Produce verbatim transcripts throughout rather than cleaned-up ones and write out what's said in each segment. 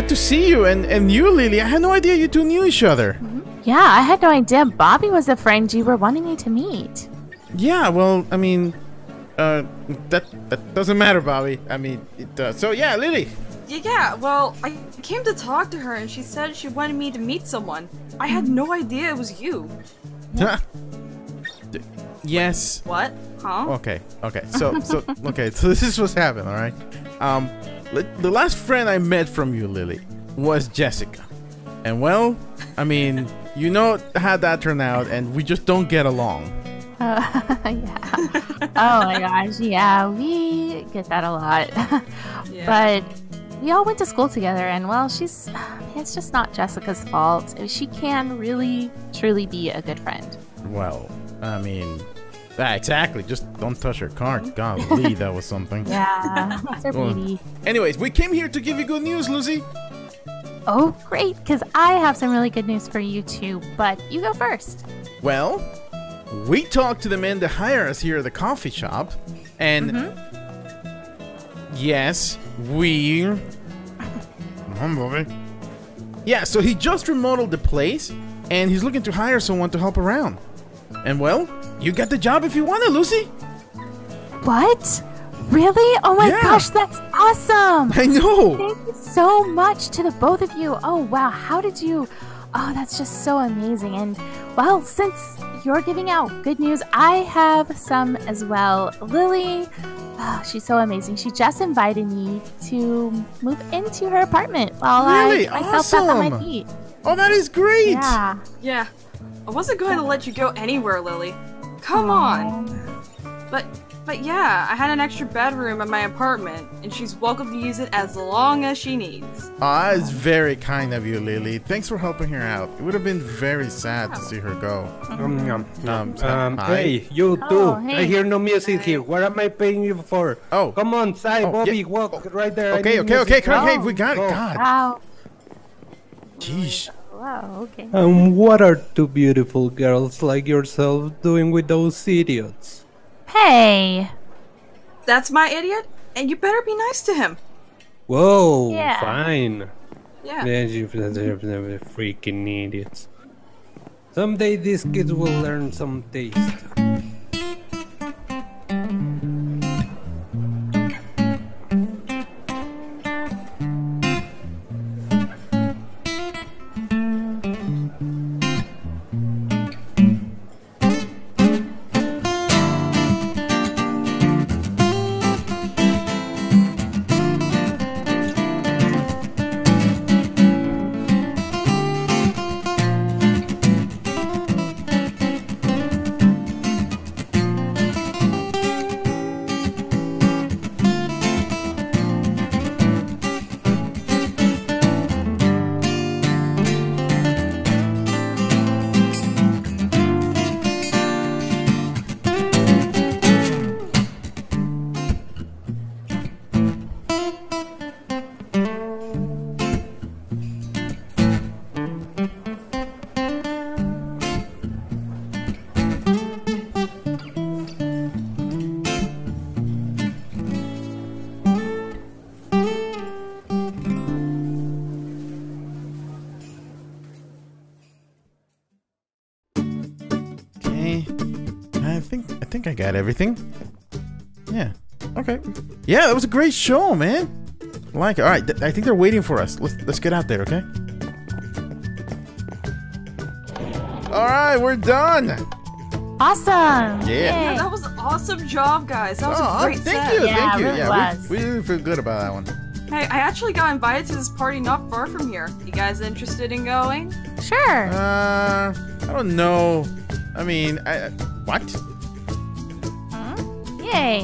good to see you. And, and you, Lily, I had no idea you two knew each other. Yeah, I had no idea Bobby was the friend you were wanting me to meet. Yeah, well, I mean, uh, that, that doesn't matter, Bobby. I mean, it does. So, yeah, Lily. Yeah, well, I came to talk to her, and she said she wanted me to meet someone. I had no idea it was you. Huh? Yes. What? Huh? Okay, okay. So, so okay, so this is what's happened, all right? Um, the last friend I met from you, Lily, was Jessica. And, well, I mean, you know how that turned out, and we just don't get along. Uh, yeah. Oh, my gosh. Yeah, we get that a lot. Yeah. But we all went to school together, and, well, she's, it's just not Jessica's fault. She can really, truly be a good friend. Well, I mean, ah, exactly. Just don't touch her card. Golly, that was something. Yeah, that's her well, baby. Anyways, we came here to give you good news, Lucy. Oh, great, because I have some really good news for you, too, but you go first. Well, we talked to the men that hire us here at the coffee shop, and... Mm-hmm. Yes, we... Come on, Bobby. Yeah, so he just remodeled the place, and he's looking to hire someone to help around. And, well, you got the job if you want it, Lucy. What? Really? Oh my yeah. gosh, that's awesome! I know! Thank you so much to the both of you. Oh, wow, how did you... Oh, that's just so amazing. And, well, since you're giving out good news, I have some as well. Lily... Oh, she's so amazing. She just invited me to move into her apartment while really? I myself awesome. Up on my feet. Oh, that is great! Yeah. Yeah. I wasn't going to let you go anywhere, Lily. Come Aww. On. But but yeah, I had an extra bedroom at my apartment, and she's welcome to use it as long as she needs. Ah, oh, it's very kind of you, Lily. Thanks for helping her out. It would have been very sad yeah. to see her go. Um, um, um, hey, you too. Oh, hey. I hear no music here. What am I paying you for? Oh, come on, Sai, oh, Bobby, yeah. walk oh. right there. Okay, okay, okay. Come on, hey, we got it. Oh. God. Wow. Jeez. Wow, okay. And what are two beautiful girls like yourself doing with those idiots? Hey. That's my idiot, and you better be nice to him. Whoa, yeah. fine. Yeah. They're freaking idiots. Someday these kids will learn some taste. I think I got everything. Yeah. Okay. Yeah, that was a great show, man. I like it. All right. Th I think they're waiting for us. Let's let's get out there, okay? All right, we're done. Awesome. Yeah. yeah that was an awesome job, guys. That was oh, a great thank set. You, yeah, thank you. Really yeah, was. We, we didn't feel good about that one. Hey, I actually got invited to this party not far from here. You guys interested in going? Sure. Uh, I don't know. I mean, I, I what? Yay!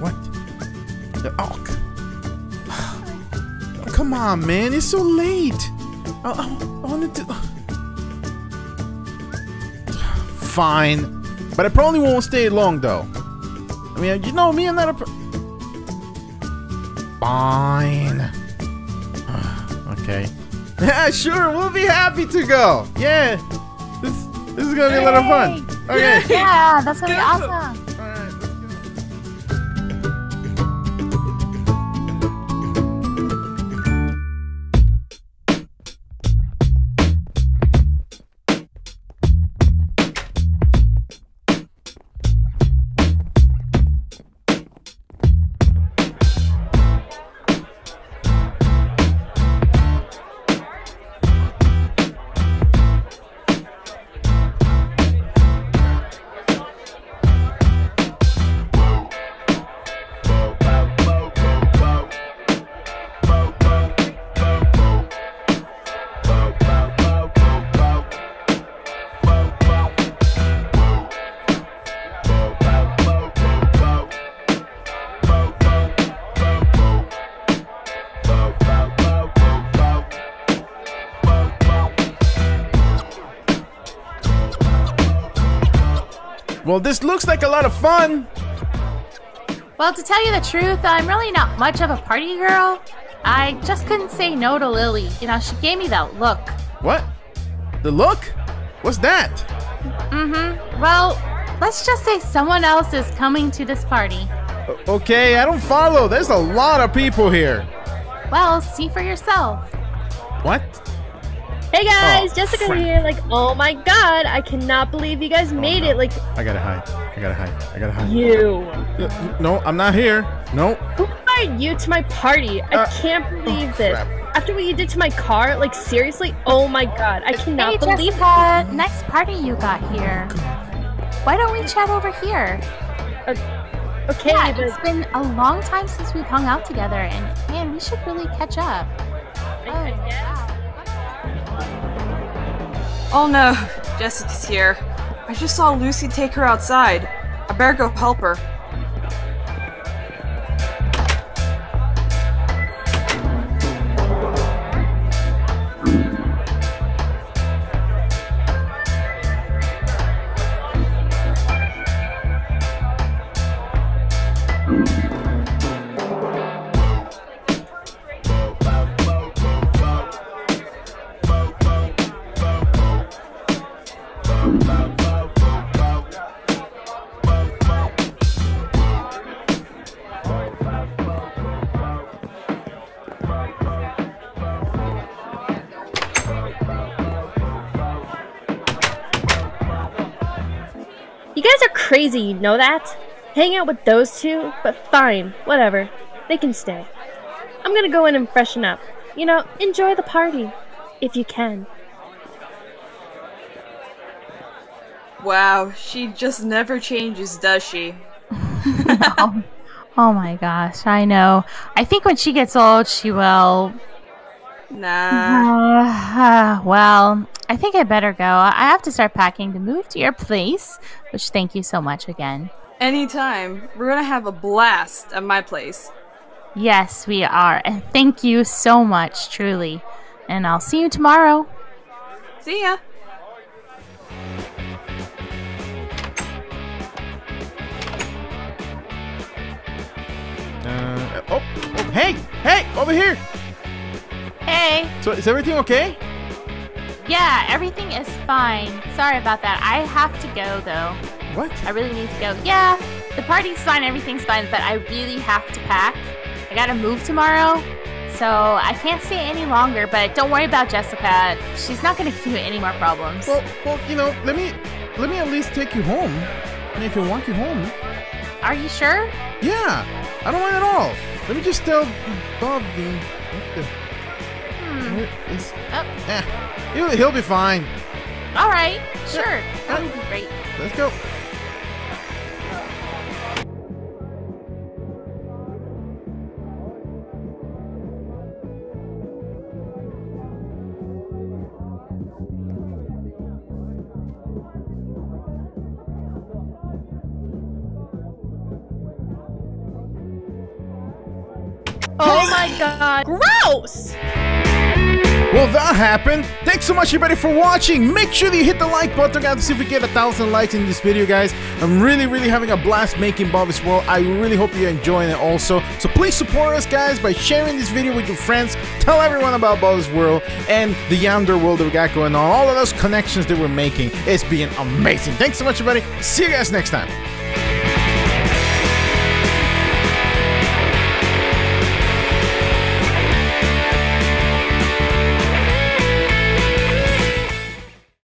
What? Oh, come on, man! It's so late. I, I, I wanted to. Fine, but I probably won't stay long, though. I mean, you know me, I'm not a. Fine. Okay. Yeah, sure. We'll be happy to go. Yeah. This this is gonna be Yay. A lot of fun. Okay. Yeah, that's gonna be awesome. Well, this looks like a lot of fun. Well, to tell you the truth, I'm really not much of a party girl. I just couldn't say no to Lily. You know, she gave me that look. What? The look? What's that? Mm-hmm. Well, let's just say someone else is coming to this party. Okay, I don't follow. There's a lot of people here. Well, see for yourself. What? Hey guys, oh, Jessica crap. here. Like, oh my god, I cannot believe you guys oh, made no. it. Like, I gotta hide. I gotta hide. I gotta hide. You. No, I'm not here. No. Who invited you to my party? Uh, I can't believe oh, this. Crap. After what you did to my car, like seriously? Oh my god, I cannot hey, believe Jessica, it. Next party you got here. Why don't we chat over here? Uh, Okay, yeah, but... it's been a long time since we've hung out together, and man, we should really catch up. Oh, oh no, Jessica's here. I just saw Lucy take her outside. I better go help her. You guys are crazy, you know that? Hang out with those two? But fine, whatever. They can stay. I'm gonna go in and freshen up. You know, enjoy the party. If you can. Wow, she just never changes, does she? No. Oh my gosh, I know. I think when she gets old, she will... Nah. Uh, uh, well, I think I better go. I have to start packing to move to your place, which thank you so much again. Anytime. We're gonna have a blast at my place. Yes, we are. And thank you so much, truly. And I'll see you tomorrow. See ya. Uh, oh, oh, hey, hey, over here. Hey. So is everything okay? Yeah, everything is fine. Sorry about that. I have to go though. What? I really need to go. Yeah, the party's fine, everything's fine, but I really have to pack. I gotta move tomorrow, so I can't stay any longer, but don't worry about Jessica. She's not gonna give you any more problems. Well, well, you know, let me let me at least take you home. And if you walk you home. Are you sure? Yeah, I don't mind at all. Let me just tell Bobby. What the... Hmm. Is... Oh. Eh, he'll, he'll be fine. All right, sure. Yeah. That would be great. Let's go. Oh my god. Gross! Well, that happened. Thanks so much everybody for watching. Make sure that you hit the like button guys to see if we get a thousand likes in this video, guys. I'm really, really having a blast making Bobby's World. I really hope you're enjoying it also. So please support us guys by sharing this video with your friends. Tell everyone about Bobby's World and the Yonder World that we got going on. All of those connections that we're making. It's being amazing. Thanks so much everybody. See you guys next time.